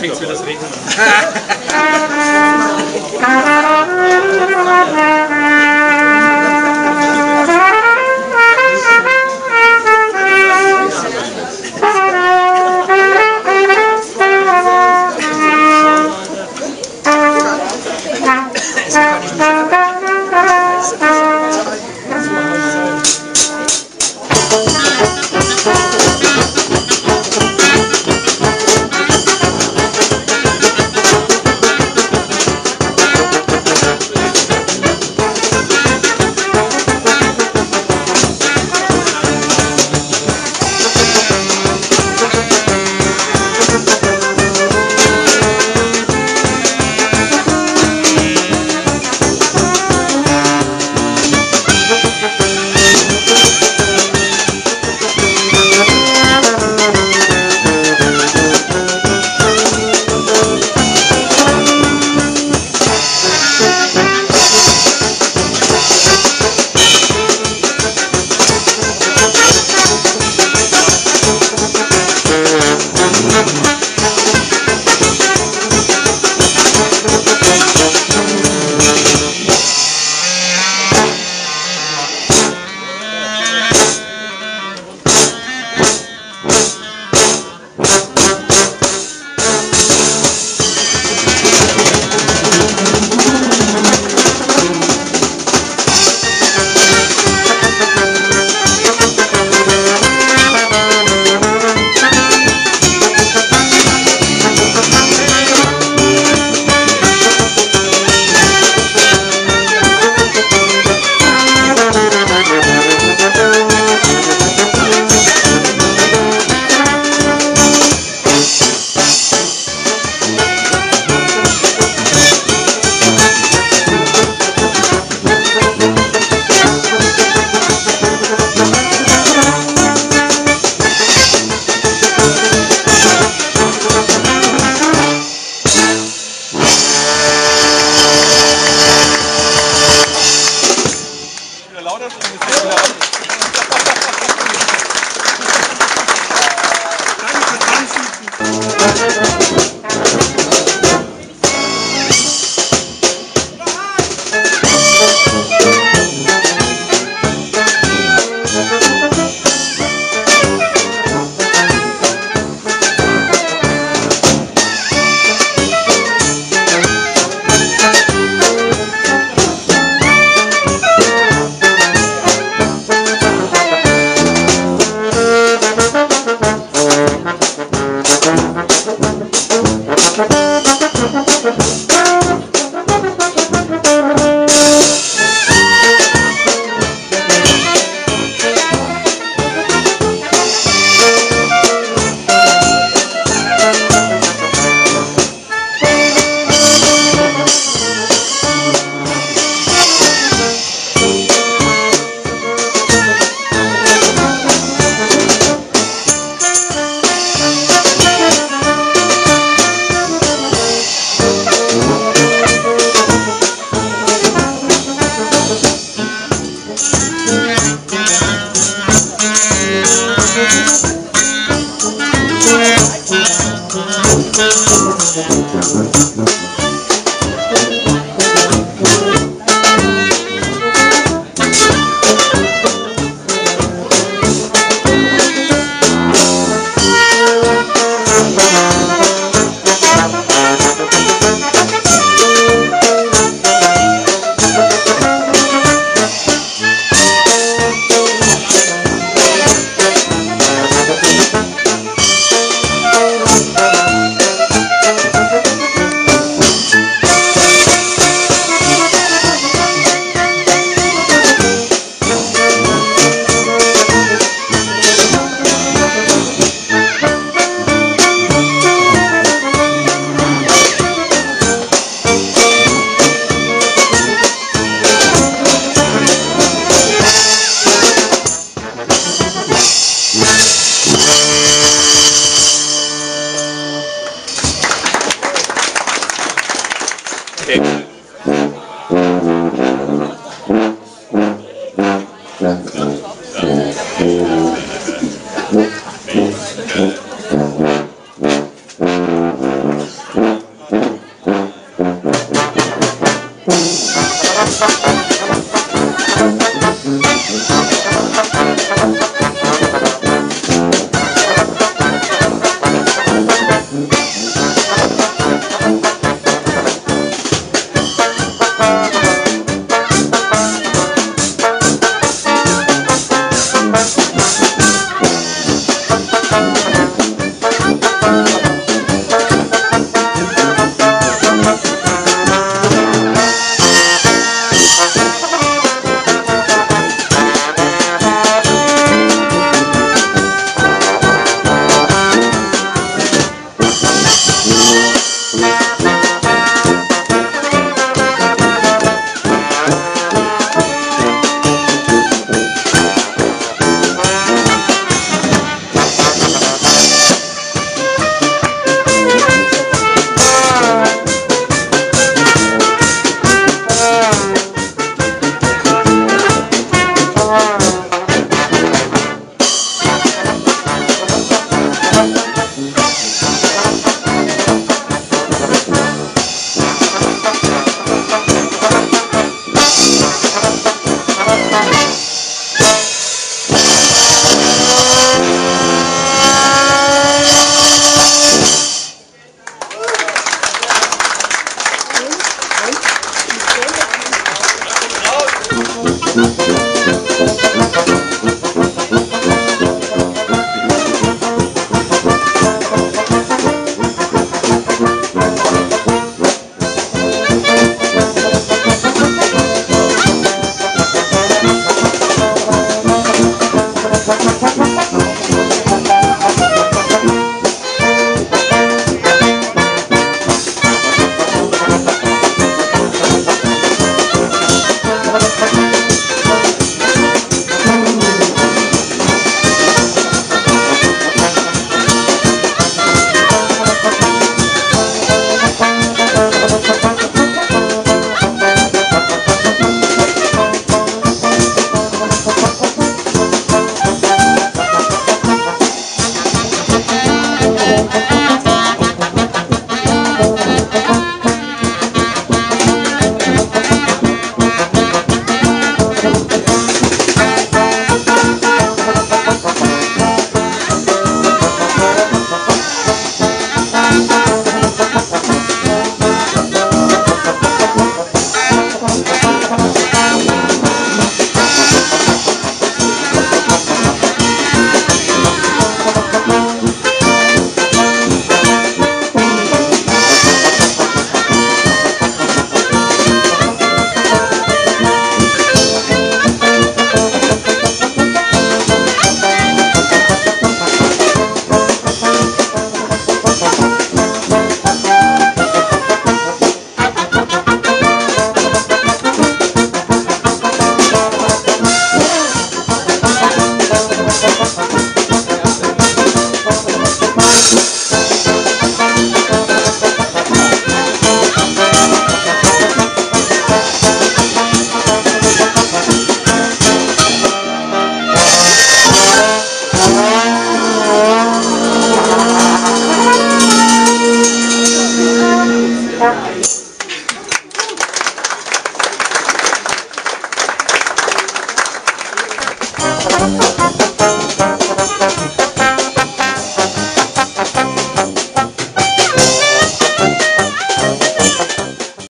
Fängst du das Reden an?